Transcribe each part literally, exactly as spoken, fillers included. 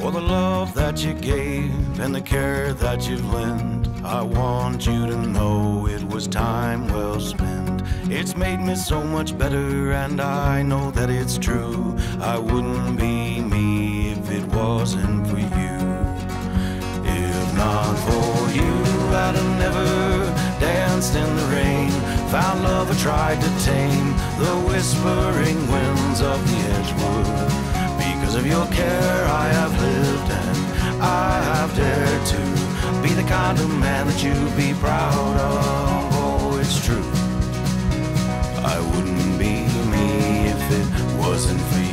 for the love that you gave and the care that you lent. I want you to know it was time well spent. It's made me so much better, and I know that it's true. I wouldn't be me if it wasn't for you. If not for you, I'd have never danced in the rain, found love I tried to tame, the whispering winds of the Edgewood. Because of your care I have lived, and I have dared to be the kind of man that you'd be proud of. Oh, it's true, I wouldn't be me if it wasn't for you.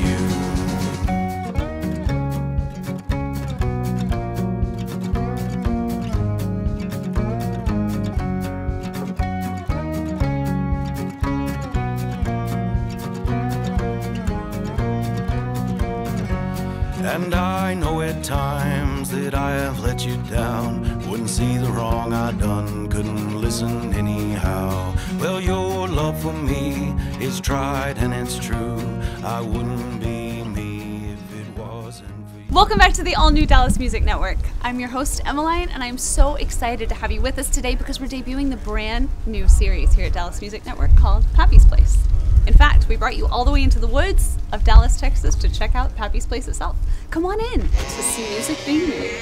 And I know at times that I have let you down. Wouldn't see the wrong I'd done, couldn't listen anyhow. Well, your love for me is tried and it's true. I wouldn't be me if it wasn't for you. Welcome back to the all-new Dallas Music Network. I'm your host, Emmeline, and I'm so excited to have you with us today because we're debuting the brand new series here at Dallas Music Network called Pappy's Place. In fact, we brought you all the way into the woods of Dallas, Texas to check out Pappy's Place itself. Come on in to see music being made.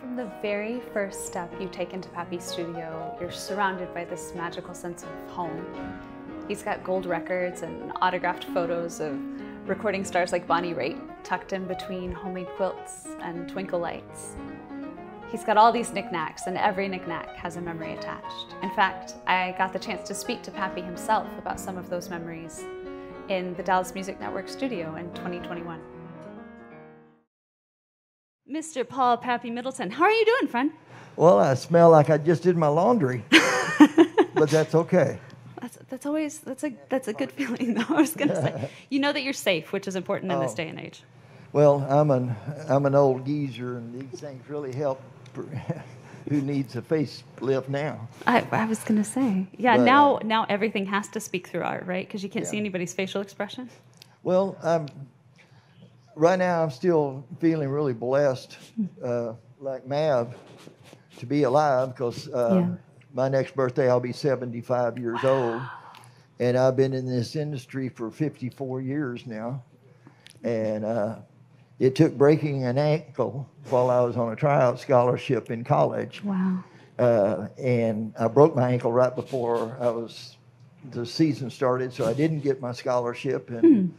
From the very first step you take into Pappy's studio, you're surrounded by this magical sense of home. He's got gold records and autographed photos of recording stars like Bonnie Raitt, tucked in between homemade quilts and twinkle lights. He's got all these knickknacks, and every knickknack has a memory attached. In fact, I got the chance to speak to Pappy himself about some of those memories in the Dallas Music Network studio in twenty twenty-one. Mister Paul Pappy Middleton, how are you doing, friend? Well, I smell like I just did my laundry, but that's okay. That's, that's always, that's a, that's a good feeling, though, I was gonna say. You know that you're safe, which is important in oh. this day and age. Well, I'm an, I'm an old geezer, and these things really help. Who needs a facelift now? I, I was going to say, yeah, but, now now everything has to speak through art, right? Because you can't yeah. see anybody's facial expression. Well, I'm, right now I'm still feeling really blessed, uh, like Mav, to be alive because uh, yeah. my next birthday I'll be seventy-five years wow. old. And I've been in this industry for fifty-four years now. And uh, it took breaking an ankle while I was on a tryout scholarship in college. Wow. Uh, and I broke my ankle right before I was the season started, so I didn't get my scholarship. And hmm.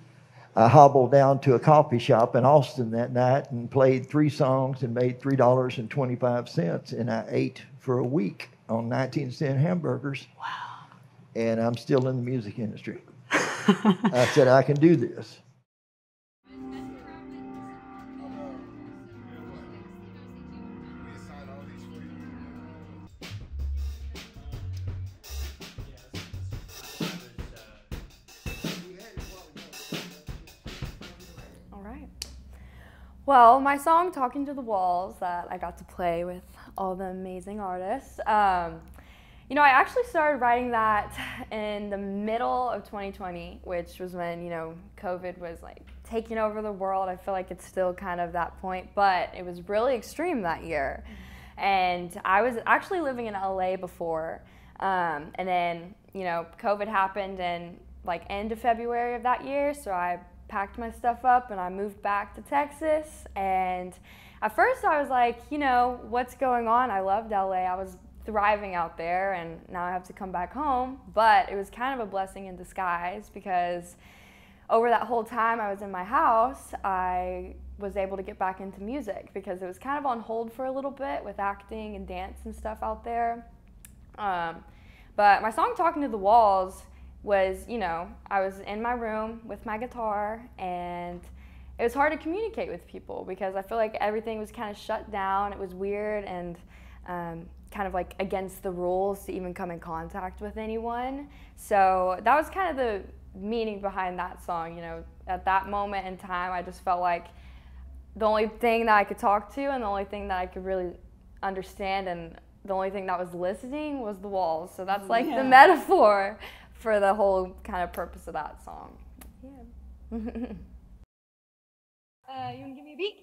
I hobbled down to a coffee shop in Austin that night and played three songs and made three dollars and twenty-five cents. And I ate for a week on nineteen cent hamburgers. Wow. And I'm still in the music industry. I said, I can do this. Well, my song, Talking to the Walls, that I got to play with all the amazing artists, um, you know, I actually started writing that in the middle of twenty twenty, which was when, you know, COVID was like taking over the world. I feel like it's still kind of that point, but it was really extreme that year. And I was actually living in L A before, um, and then, you know, COVID happened in like end of February of that year, so I packed my stuff up and I moved back to Texas. And at first I was like, you know, what's going on? I loved L A. I was thriving out there, and now I have to come back home. But it was kind of a blessing in disguise because over that whole time I was in my house, I was able to get back into music because it was kind of on hold for a little bit with acting and dance and stuff out there. Um, but my song Talking to the Walls was, you know, I was in my room with my guitar, and it was hard to communicate with people because I feel like everything was kind of shut down. It was weird and um, kind of like against the rules to even come in contact with anyone. So that was kind of the meaning behind that song, you know. At that moment in time, I just felt like the only thing that I could talk to and the only thing that I could really understand and the only thing that was listening was the walls. So that's like yeah. the metaphor for the whole kind of purpose of that song. Yeah. uh, you want to give me a beat?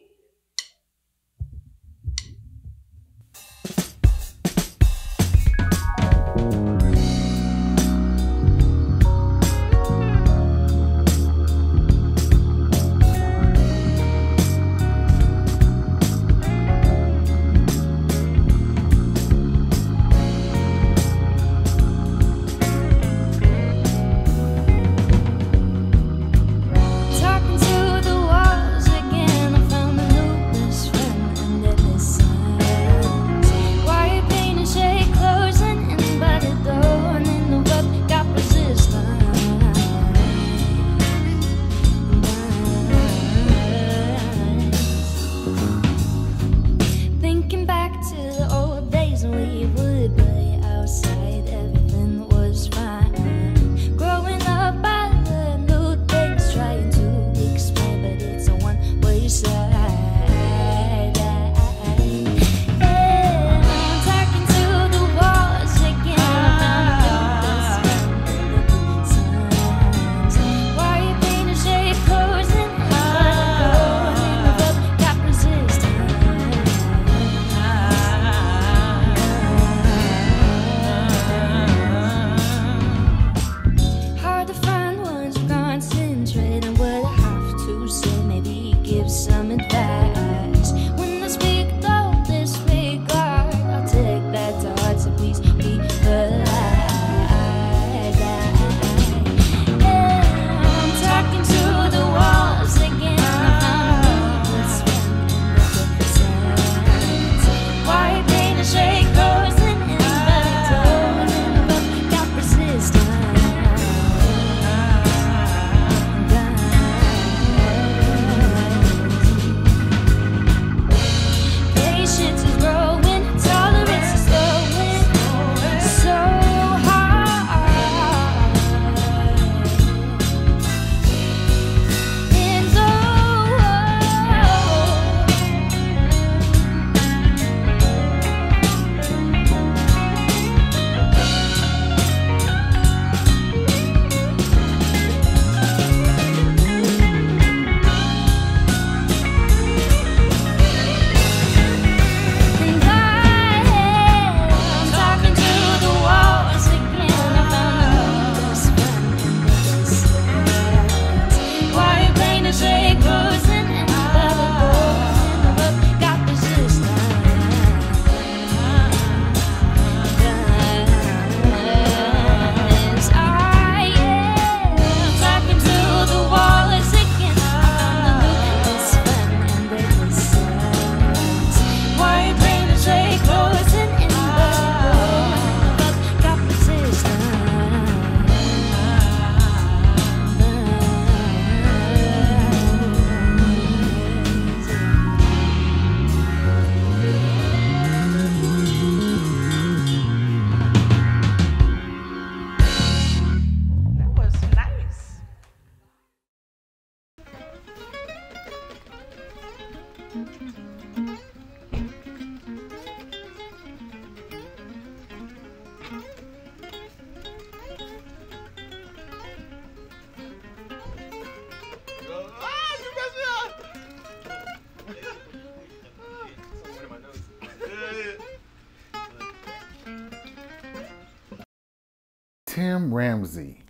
Tim Ramsey,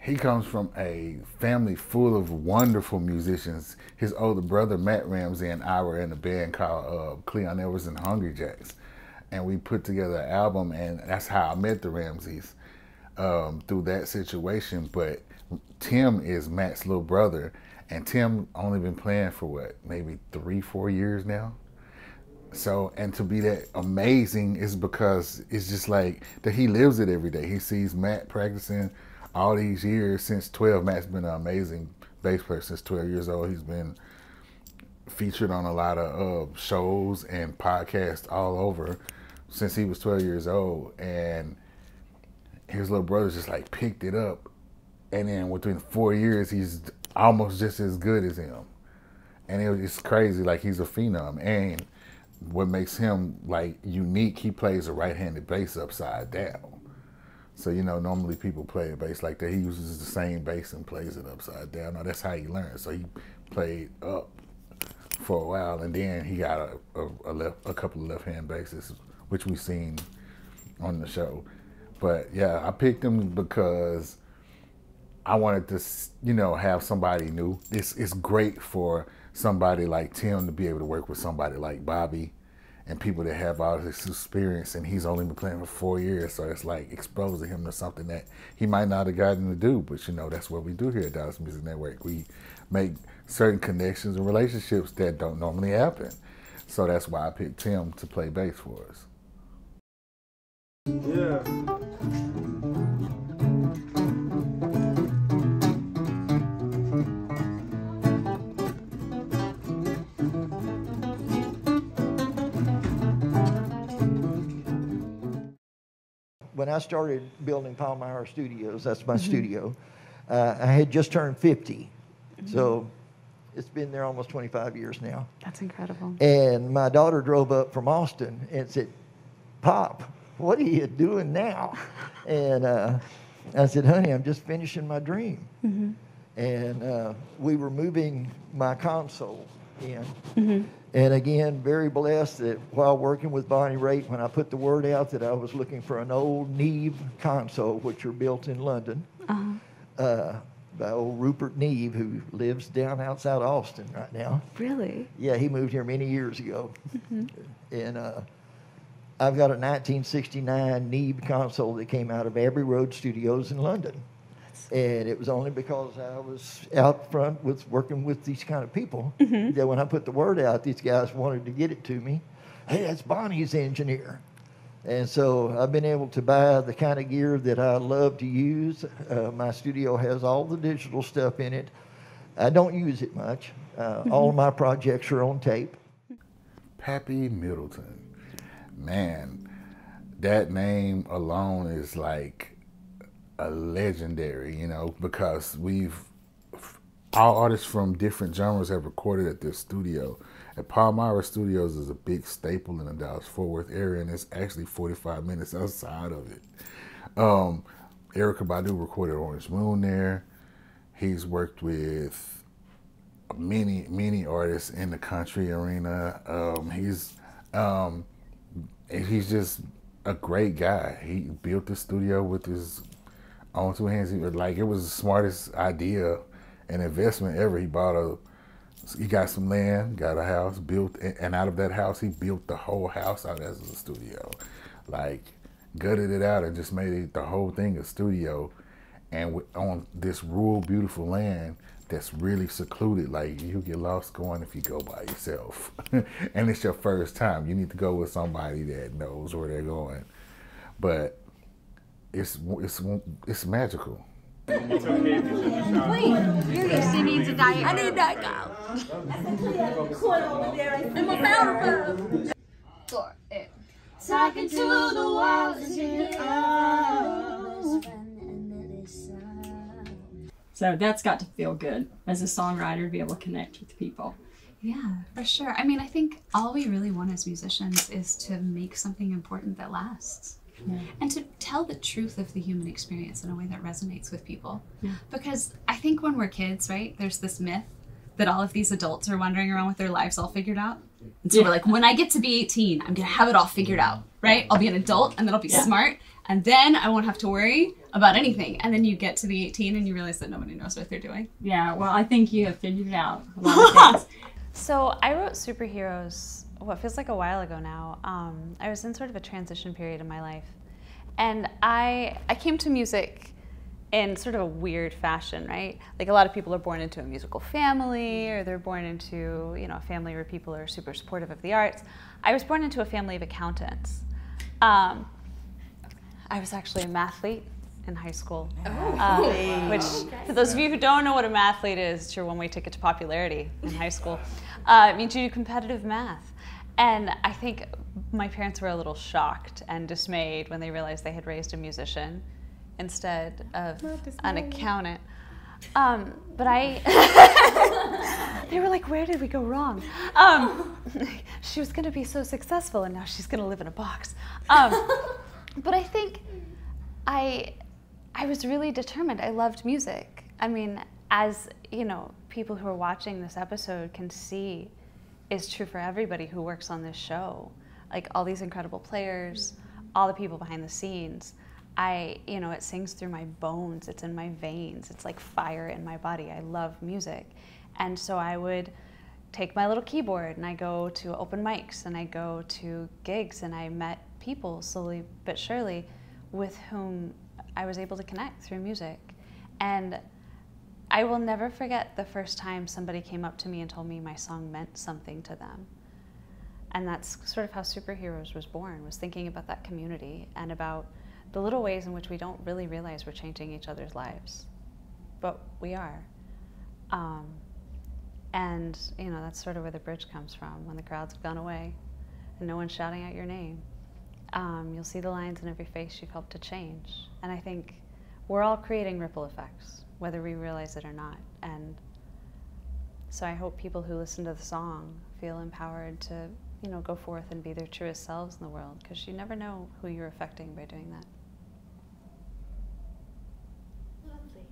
he comes from a family full of wonderful musicians. His older brother, Matt Ramsey, and I were in a band called uh, Cleon Edwards and Hungry Jacks. And we put together an album, and that's how I met the Ramseys, um, through that situation. But Tim is Matt's little brother, and Tim only been playing for what, maybe three, four years now? So, and to be that amazing is because it's just like that he lives it every day. He sees Matt practicing all these years since twelve. Matt's been an amazing bass player since twelve years old. He's been featured on a lot of uh, shows and podcasts all over since he was twelve years old. And his little brother just like picked it up. And then within four years, he's almost just as good as him. And it was just crazy, like he's a phenom. And what makes him like unique, he plays a right-handed bass upside down. So, you know, normally people play a bass like that. He uses the same bass and plays it upside down. Now, that's how he learned. So he played up for a while, and then he got a, a, a, left, a couple of left-hand basses, which we've seen on the show. But, yeah, I picked him because I wanted to, you know, have somebody new. It's, it's great for somebody like Tim to be able to work with somebody like Bobby, and people that have all this experience, and he's only been playing for four years, so it's like exposing him to something that he might not have gotten to do, but you know, that's what we do here at Dallas Music Network. We make certain connections and relationships that don't normally happen. So that's why I picked Tim to play bass for us. Yeah. When I started building Palmyra Studios, that's my mm-hmm. studio, uh, I had just turned fifty. Mm-hmm. So it's been there almost twenty-five years now. That's incredible. And my daughter drove up from Austin and said, "Pop, what are you doing now?" And uh, I said, "Honey, I'm just finishing my dream." Mm-hmm. And uh, we were moving my console in. Mm-hmm. And again, very blessed that while working with Bonnie Raitt, when I put the word out that I was looking for an old Neve console, which are built in London, uh-huh. uh, by old Rupert Neve, who lives down outside Austin right now. Really? Yeah, he moved here many years ago. Mm-hmm. And uh, I've got a nineteen sixty-nine Neve console that came out of Abbey Road Studios in London. And it was only because I was out front with working with these kind of people mm-hmm. that when I put the word out, these guys wanted to get it to me. Hey, that's Bonnie's engineer. And so I've been able to buy the kind of gear that I love to use. Uh, my studio has all the digital stuff in it. I don't use it much. Uh, mm-hmm. All of my projects are on tape. Pappy Middleton. Man, that name alone is like a legendary, you know, because we've, all artists from different genres have recorded at this studio. And Palmyra Studios is a big staple in the Dallas-Fort Worth area, and it's actually forty-five minutes outside of it. Um, Erykah Badu recorded Orange Moon there. He's worked with many, many artists in the country arena. Um, he's, um, he's just a great guy. He built the studio with his on two hands. He was like, it was the smartest idea and investment ever. He bought a, he got some land, got a house, built, and out of that house, he built the whole house out as a studio. Like, gutted it out and just made it the whole thing a studio. And on this rural, beautiful land that's really secluded, like, you get lost going if you go by yourself. And it's your first time. You need to go with somebody that knows where they're going. But It's, it's, it's magical. Wait, here she needs a diet. I need a diet cow. And my powder puff. For it. Talking to the walls in your arms. So that's got to feel good as a songwriter to be able to connect with people. Yeah, for sure. I mean, I think all we really want as musicians is to make something important that lasts. Yeah. And to tell the truth of the human experience in a way that resonates with people. Yeah. Because I think when we're kids, right, there's this myth that all of these adults are wandering around with their lives all figured out. And so yeah. we're like, when I get to be eighteen, I'm going to have it all figured out, right? I'll be an adult and then I'll be yeah. smart and then I won't have to worry about anything. And then you get to be eighteen and you realize that nobody knows what they're doing. Yeah, well, I think you have figured it out a lot of things. So I wrote Superheroes what feels like a while ago now. um, I was in sort of a transition period in my life, and I I came to music in sort of a weird fashion, right? Like a lot of people are born into a musical family, or they're born into, you know, a family where people are super supportive of the arts. I was born into a family of accountants. Um, I was actually a mathlete in high school, oh, um, which for those of you who don't know what a mathlete is, it's your one-way ticket to popularity in high school. Uh, it means you do competitive math. And I think my parents were a little shocked and dismayed when they realized they had raised a musician instead of an accountant. Um, but I, they were like, where did we go wrong? Um, she was gonna be so successful and now she's gonna live in a box. Um, but I think I, I was really determined. I loved music. I mean, as you know, people who are watching this episode can see, is true for everybody who works on this show. Like all these incredible players, all the people behind the scenes. I, you know, it sings through my bones. It's in my veins. It's like fire in my body. I love music, and so I would take my little keyboard and I go to open mics and I go to gigs and I met people slowly but surely with whom I was able to connect through music. And I will never forget the first time somebody came up to me and told me my song meant something to them. And that's sort of how Superheroes was born, was thinking about that community and about the little ways in which we don't really realize we're changing each other's lives, but we are. Um, And, you know, that's sort of where the bridge comes from. When the crowd's gone away and no one's shouting out your name, um, you'll see the lines in every face you've helped to change. And I think we're all creating ripple effects, whether we realize it or not. And so I hope people who listen to the song feel empowered to, you know, go forth and be their truest selves in the world, because you never know who you're affecting by doing that. Lovely.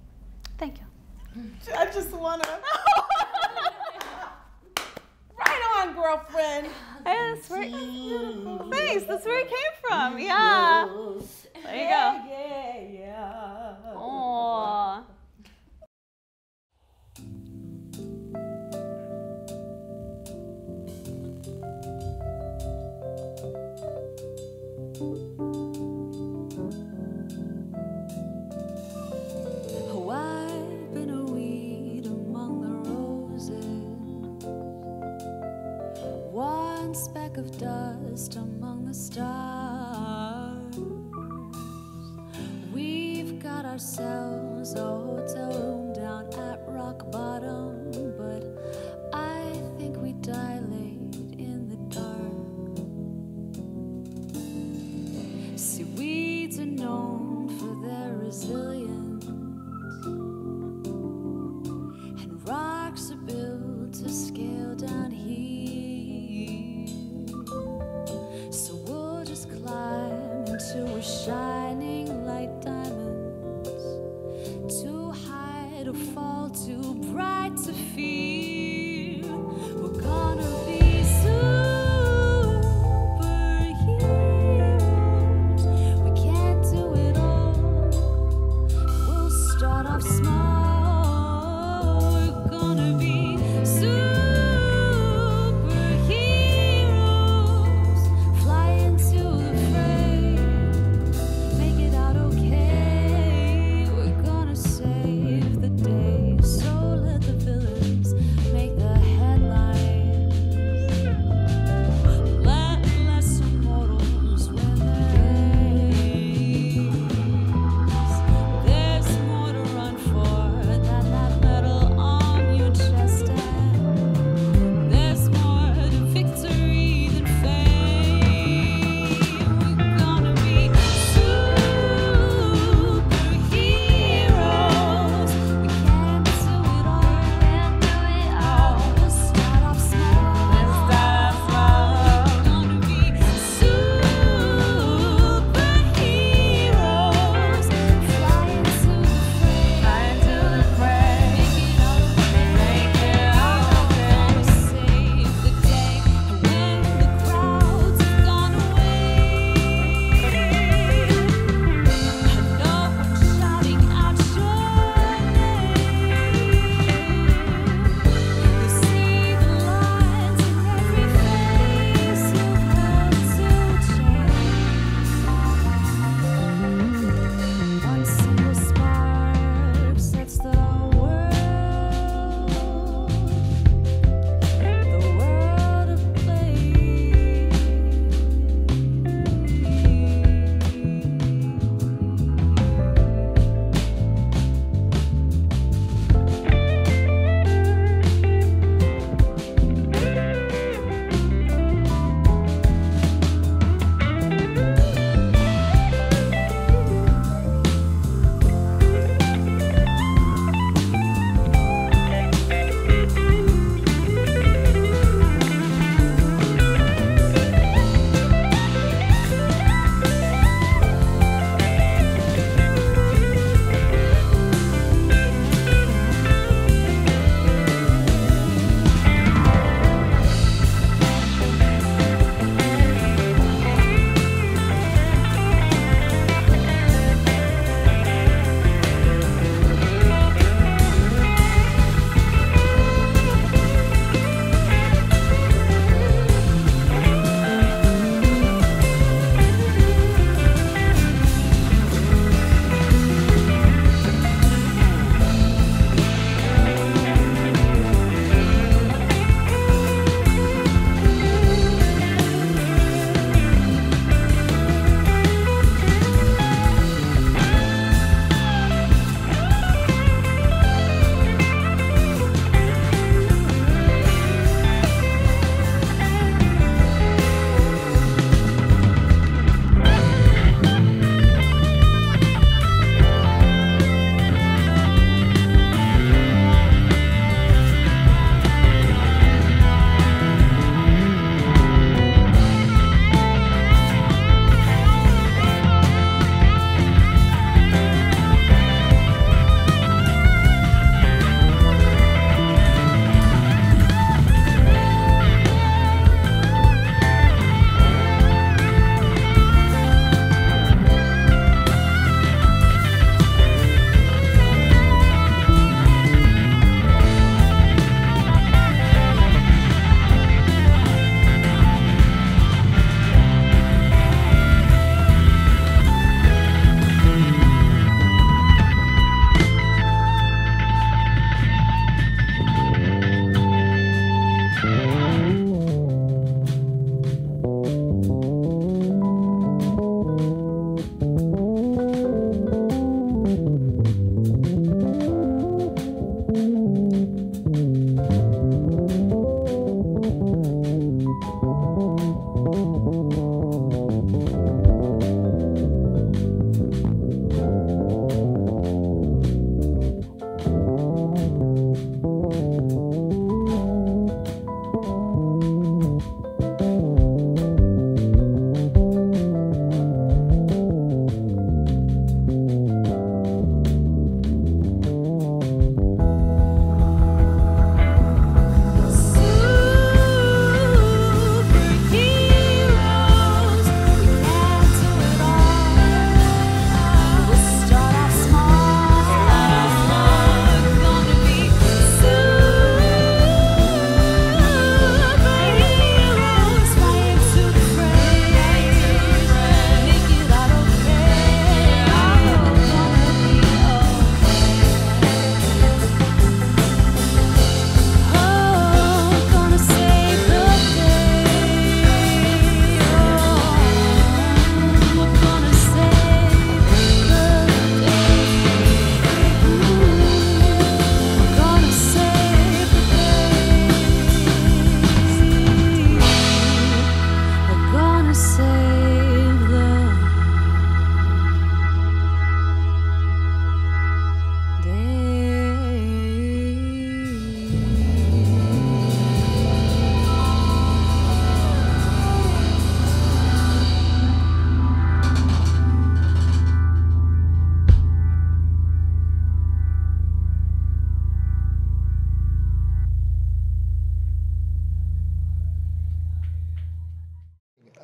Thank you. I just want to... Girlfriend. Yes, where, that's beautiful. Thanks. That's where it came from. Yeah. There you go. Yeah, yeah, yeah. Aww. Speck of dust among the stars. We've got ourselves a hotel room down at rock bottom, but I think we dilate in the dark. See, weeds are known for their resilience, and rocks are built to scale down here. Till we're shining like diamonds, too high to fall, too bright to fear. We're gonna be superheroes. We can't do it all. We'll start off small. We're gonna be superheroes. Save the day, so let the villains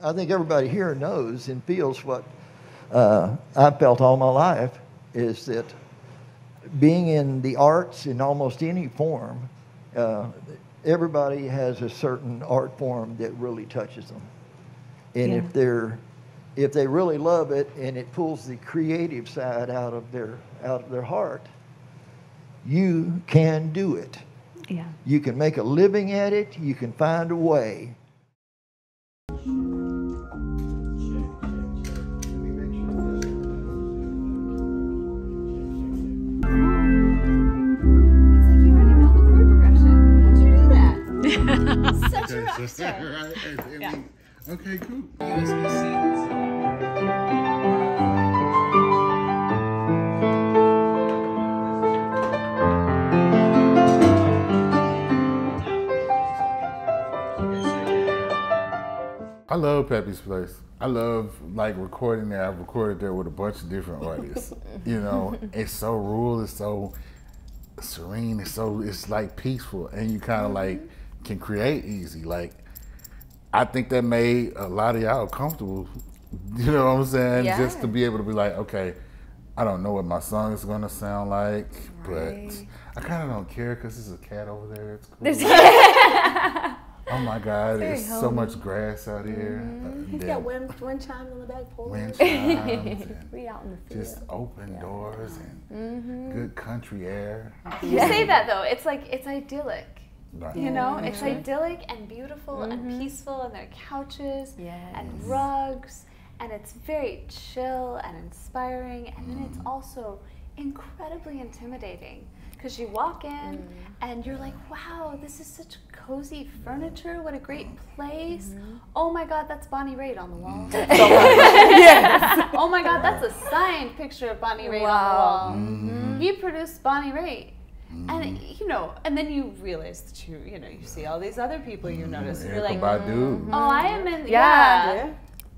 I think everybody here knows and feels what uh, I've felt all my life, is that being in the arts in almost any form, uh, everybody has a certain art form that really touches them. And yeah. if they're, if they really love it and it pulls the creative side out of their, out of their heart, you can do it. Yeah. You can make a living at it. You can find a way. Such a rock star. Yeah. Okay, cool. I love Pappy's Place. I love like recording there. I've recorded there with a bunch of different artists. You know, it's so rural, it's so serene, it's so it's like peaceful, and you kind of like can create easy. Like, I think that made a lot of y'all comfortable, you know what I'm saying? Yeah. Just to be able to be like, okay, I don't know what my song is gonna sound like, right. but I kind of don't care because there's a cat over there, it's cool. Oh my God, there's so much grass out here. Mm-hmm. He's yeah. got wind, wind chimes on the back porch. Wind chimes. We out in the field. Just open yeah. doors and mm-hmm. good country air. You yeah. say that though, it's like, it's idyllic. Right. You know, mm-hmm. it's idyllic and beautiful mm-hmm. and peaceful, and there are couches yes. and rugs, and it's very chill and inspiring, and mm. then it's also incredibly intimidating because you walk in mm. and you're like, wow, this is such cozy furniture, what a great place. Mm-hmm. Oh my God, that's Bonnie Raitt on the wall. Yes. Oh my God, that's a signed picture of Bonnie Raitt wow. on the wall. Mm-hmm. He produced Bonnie Raitt. Mm-hmm. And you know, and then you realize that you, you know, you see all these other people you mm-hmm. notice, and you're like, mm-hmm. oh, I am in, yeah, yeah.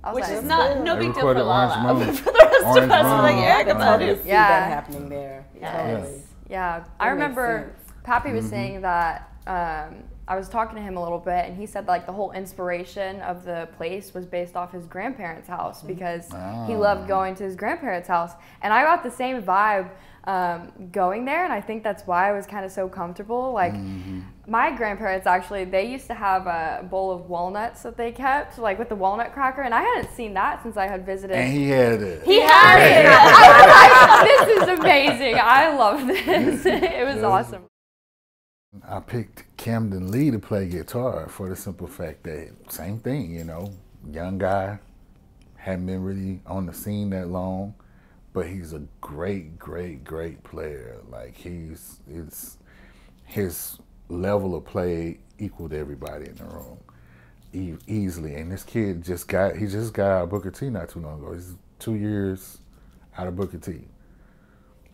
yeah. which like, is not good. No big deal for Lala, but for the rest Orange of us, we're like, yeah, I can totally see that happening there. Yes. Yes. Yeah, I remember Pappy was mm-hmm. saying that. Um, I was talking to him a little bit, and he said like the whole inspiration of the place was based off his grandparents' house because wow. he loved going to his grandparents' house, and I got the same vibe. Um, going there, and I think that's why I was kind of so comfortable. Like mm-hmm. my grandparents actually, they used to have a bowl of walnuts that they kept, like with the walnut cracker, and I hadn't seen that since I had visited. And he had it. He had it. I was like, this is amazing. I love this. It was awesome. I picked Camden Lee to play guitar for the simple fact that same thing, you know, young guy, hadn't been really on the scene that long. But he's a great, great, great player. Like he's, it's, his level of play equaled everybody in the room e easily. And this kid just got, he just got out of Booker T not too long ago. He's two years out of Booker T.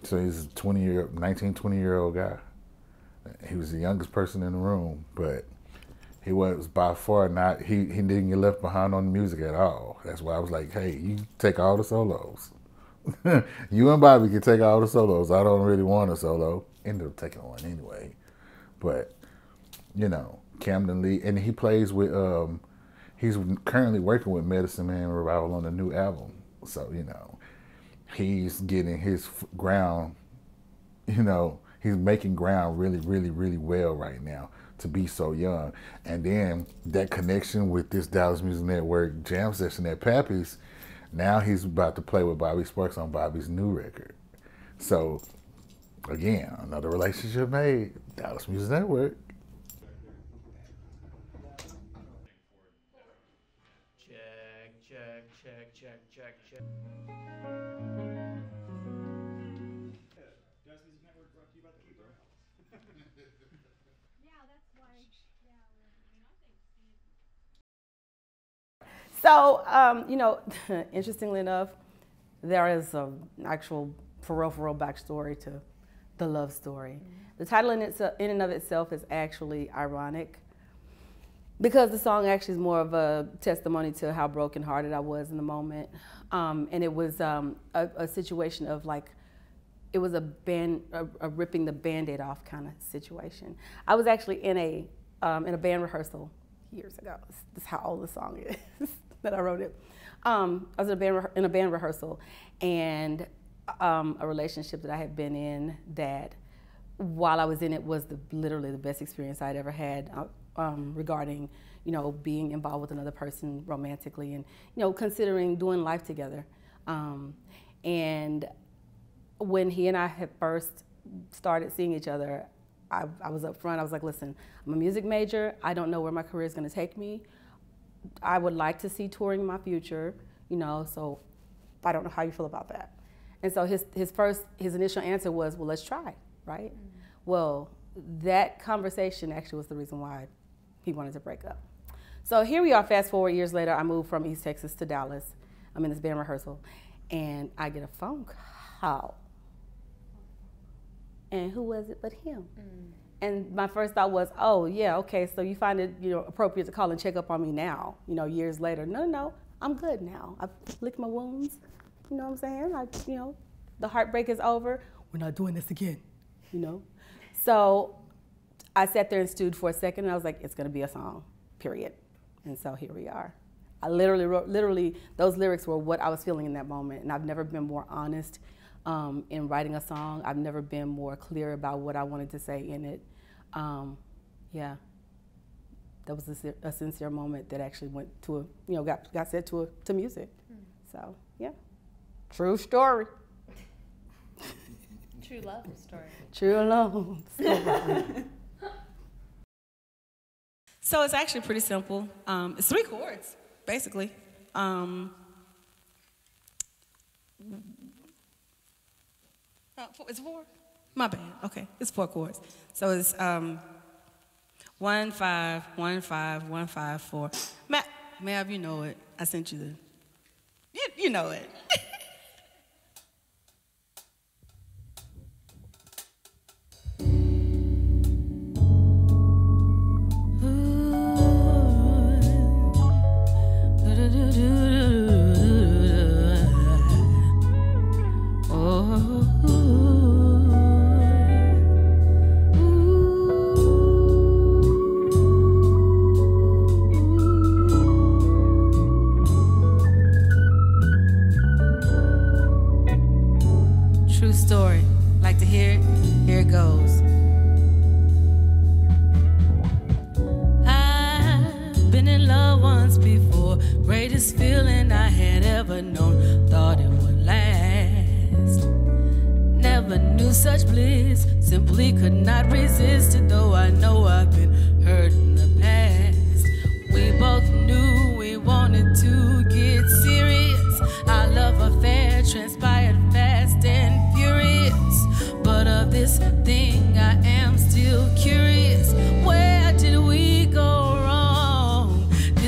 So he's a twenty year, nineteen, twenty year old guy. He was the youngest person in the room, but he was by far not, he, he didn't get left behind on the music at all. That's why I was like, hey, you take all the solos. You and Bobby can take all the solos. I don't really want a solo. Ended up taking one anyway. But, you know, Camden Lee. And he plays with, um, he's currently working with Medicine Man Revival on a new album. So, you know, he's getting his ground, you know, he's making ground really, really, really well right now to be so young. And then that connection with this Dallas Music Network jam session at Pappy's, now he's about to play with Bobby Sparks on Bobby's new record. So, again, another relationship made. Dallas Music Network. Check, check, check, check, check, check. Dallas Music Network brought to you by the keeper. Yeah, that's why. So, um, you know, interestingly enough, there is an actual for real, for real backstory to the love story. Mm-hmm. The title in, itself, in and of itself is actually ironic because the song actually is more of a testimony to how brokenhearted I was in the moment. Um, and it was um, a, a situation of like, it was a, band, a, a ripping the Band-Aid off kind of situation. I was actually in a, um, in a band rehearsal years ago. That's how old the song is. that I wrote it. Um, I was in a band, in a band rehearsal, and um, a relationship that I had been in that, while I was in it, was the, literally the best experience I'd ever had um, regarding, you know, being involved with another person romantically and, you know, considering doing life together. Um, and when he and I had first started seeing each other, I, I was up front. I was like, listen, I'm a music major. I don't know where my career is going to take me. I would like to see touring in my future, you know, so I don't know how you feel about that. And so his, his first, his initial answer was, well, let's try, right? Mm-hmm. Well, that conversation actually was the reason why he wanted to break up. So here we are, fast forward years later, I moved from East Texas to Dallas. I'm in this band rehearsal, and I get a phone call. And who was it but him? Mm. And my first thought was, oh yeah, okay, so you find it, you know, appropriate to call and check up on me now, you know, years later. No, no, I'm good now. I've licked my wounds, you know what I'm saying? I, you know, the heartbreak is over. We're not doing this again, you know? So I sat there and stewed for a second, and I was like, it's gonna be a song, period. And so here we are. I literally wrote, literally, those lyrics were what I was feeling in that moment, and I've never been more honest Um, in writing a song. I've never been more clear about what I wanted to say in it. Um, yeah, that was a, a sincere moment that actually went to a, you know, got, got set to a, to music. Mm. So, yeah, true story. True love story. True love story. So it's actually pretty simple. Um, it's three chords, basically. Um, Uh, four, it's four? My bad. Okay, it's four chords. So it's um, one, five, one, five, one, five, four. Matt, Mav, you know it. I sent you the. You, you know it.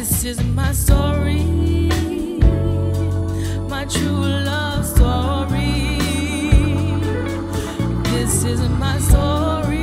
This is my story,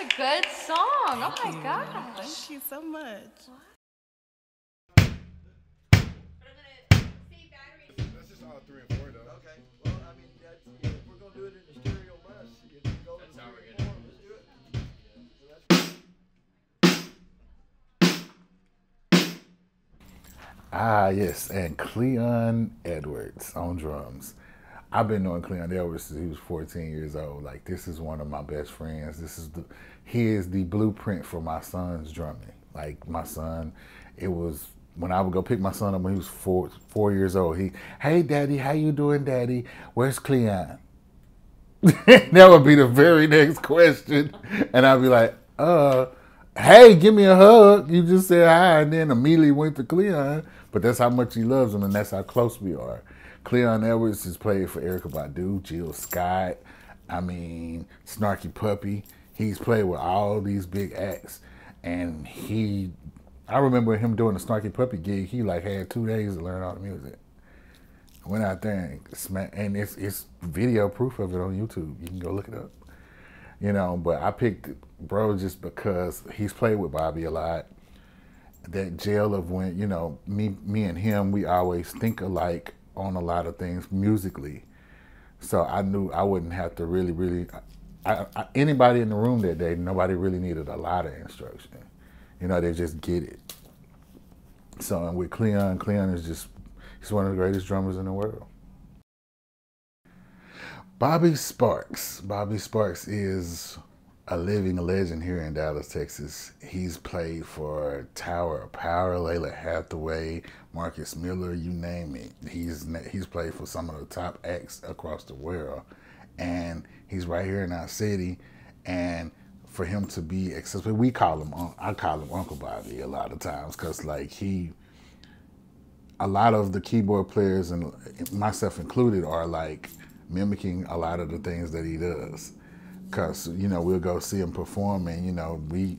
a good song. Thank oh my you. gosh. Thank you so much. What? Ah, yes, and Cleon Edwards on drums. I've been knowing Cleon Edwards since he was fourteen years old. Like, this is one of my best friends. This is the, he is the blueprint for my son's drumming. Like, my son, it was, when I would go pick my son up when he was four, four years old, he, hey, Daddy, how you doing, Daddy? Where's Cleon? That would be the very next question. And I'd be like, uh... hey, give me a hug. You just said hi, and then immediately went to Cleon. But that's how much he loves him, and that's how close we are. Cleon Edwards has played for Erykah Badu, Jill Scott, I mean, Snarky Puppy. He's played with all these big acts, and he, I remember him doing the Snarky Puppy gig. He like had two days to learn all the music. Went out there and smacked, and it's, it's video proof of it on YouTube. You can go look it up. You know, but I picked Bro just because he's played with Bobby a lot. That gel of when, you know, me me and him, we always think alike on a lot of things musically. So I knew I wouldn't have to really, really, I, I, anybody in the room that day, nobody really needed a lot of instruction. You know, they just get it. So and with Cleon, Cleon is just, he's one of the greatest drummers in the world. Bobby Sparks. Bobby Sparks is a living legend here in Dallas, Texas. He's played for Tower of Power, Layla Hathaway, Marcus Miller, you name it. He's he's played for some of the top acts across the world. And he's right here in our city. And for him to be accessible, we call him, I call him Uncle Bobby a lot of times because like he, a lot of the keyboard players and myself included are like, mimicking a lot of the things that he does. Cause, you know, we'll go see him perform and, you know, we,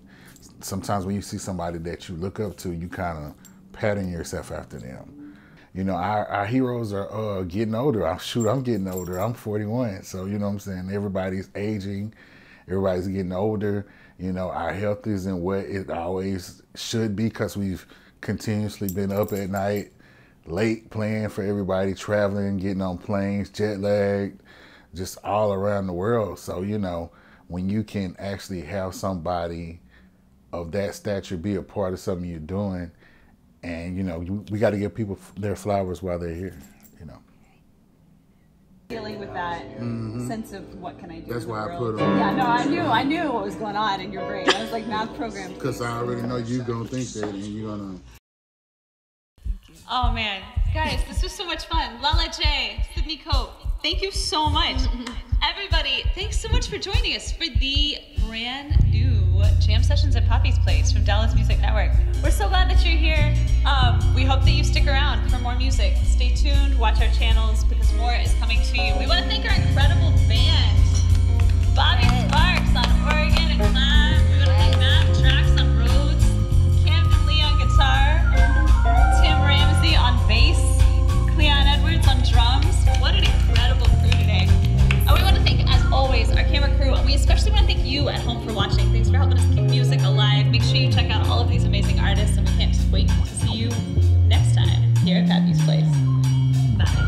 sometimes when you see somebody that you look up to, you kind of pattern yourself after them. You know, our, our heroes are uh, getting older. I'm, shoot, I'm getting older, I'm forty-one. So, you know what I'm saying? Everybody's aging, everybody's getting older. You know, our health isn't what it always should be cause we've continuously been up at night, late playing for everybody, traveling, getting on planes, jet lagged, just all around the world. So, you know, when you can actually have somebody of that stature be a part of something you're doing, and, you know, you, we got to give people their flowers while they're here, you know. Dealing with that mm-hmm. sense of what can I do? That's why I put on. Yeah, no, I knew, I knew what was going on in your brain. I was like math programmed. Because I already know you're going to think that and you're going to. Oh man, guys, this was so much fun. Lala J, Sydney Cope, thank you so much. Everybody, thanks so much for joining us for the brand new Jam Sessions at Pappy's Place from Dallas Music Network. We're so glad that you're here. Um, we hope that you stick around for more music. Stay tuned, watch our channels, because more is coming to you. We want to thank our incredible band, Bobby Sparks on organ and clown. We want to thank Matt Tracks on Rhodes, Camden Lee on guitar, Tim Ramsey on bass, Cleon Edwards on drums. What an incredible crew today. And we want to thank, as always, our camera crew, and we especially want to thank you at home for watching. Thanks for helping us keep music alive. Make sure you check out all of these amazing artists, and we can't just wait to see you next time here at Pappy's Place. Bye.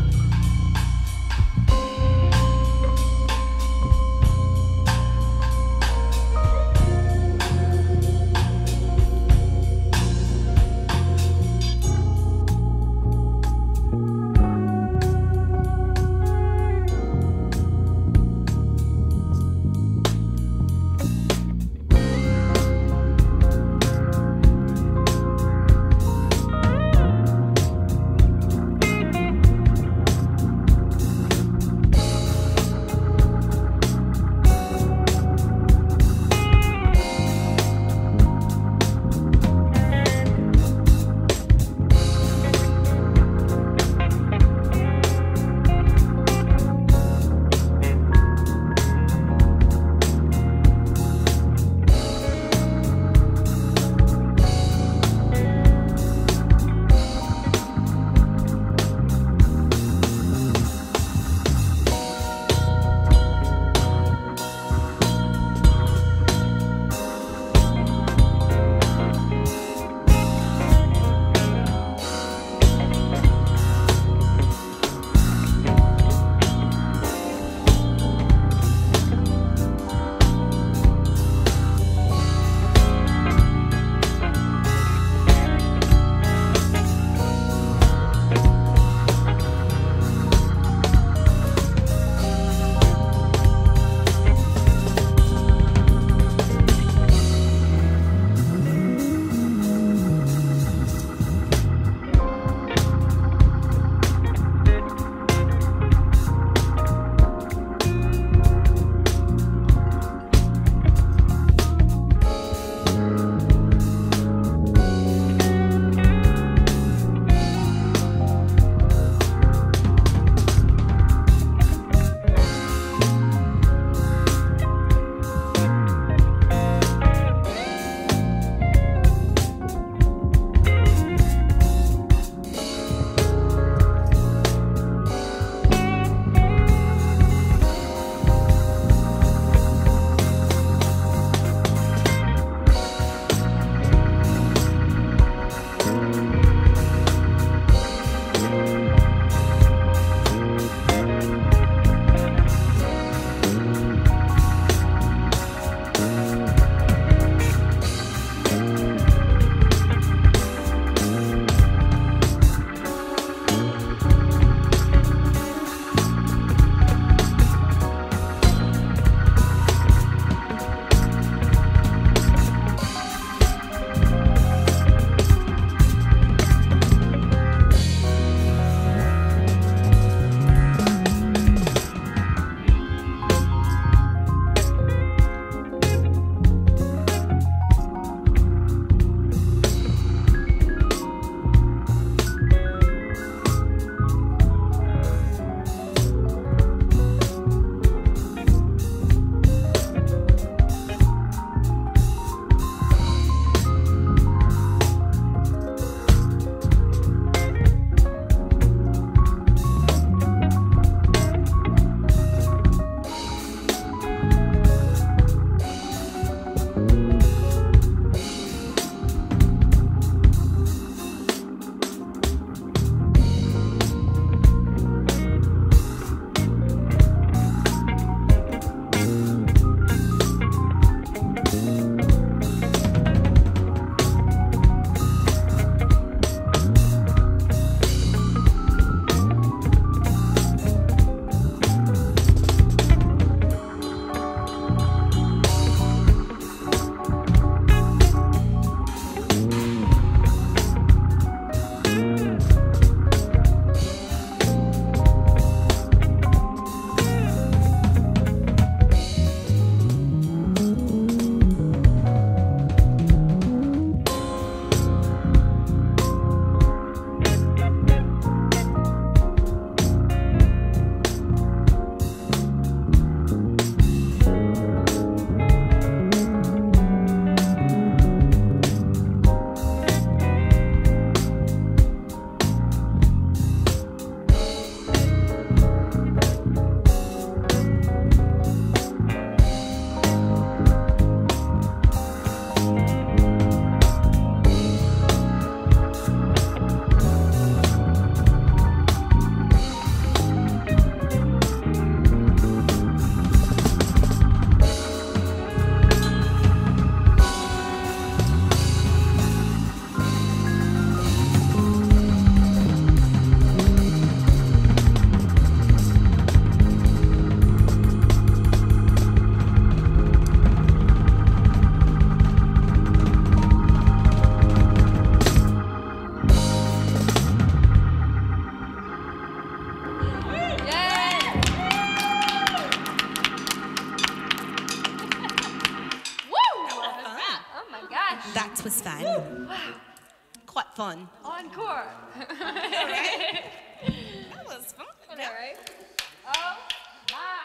fun. Encore. Right? That was fun. All right. Oh, my.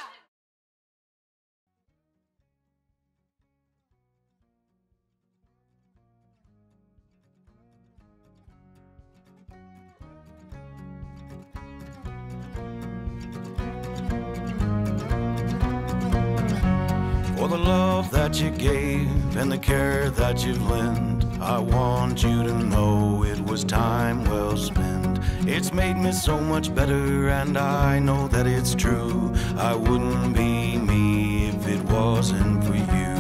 For the love that you gave and the care that you lent, I want you to know it was time well spent. It's made me so much better, and I know that it's true. I wouldn't be me if it wasn't for you.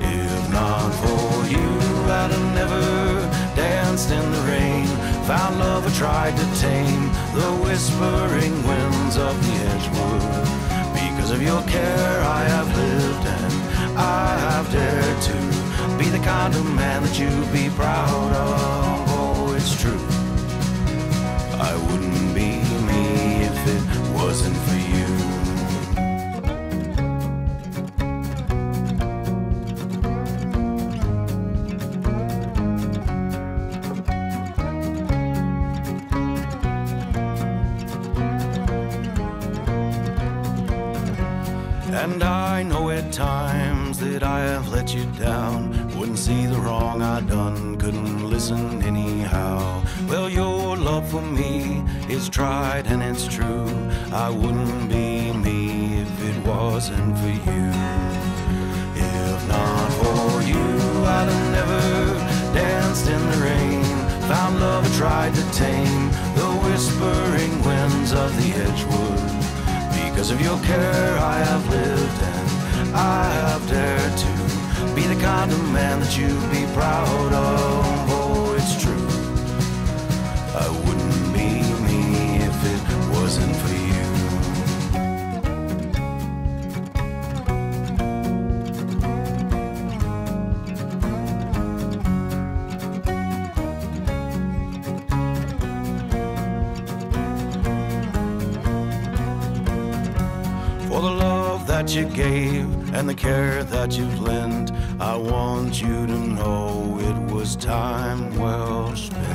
If not for you, I'd have never danced in the rain, found love I tried to tame, the whispering winds of the Edgewood. Because of your care, I have lived and I have dared to be the kind of man that you'd be proud of. Oh, it's true. I wouldn't be me if it wasn't for you. And I know at times that I have let you down, wouldn't see the wrong I'd done, couldn't listen anyhow. Well, your love for me is tried and it's true. I wouldn't be me if it wasn't for you. If not for you, I'd have never danced in the rain, found love I tried to tame, the whispering winds of the Edgewood. Because of your care, I have lived and I have dared to be the kind of man that you'd be proud of. Oh, it's true. I wouldn't be me if it wasn't for you. For the love that you gave and the care that you've lent, I want you to know it was time well spent.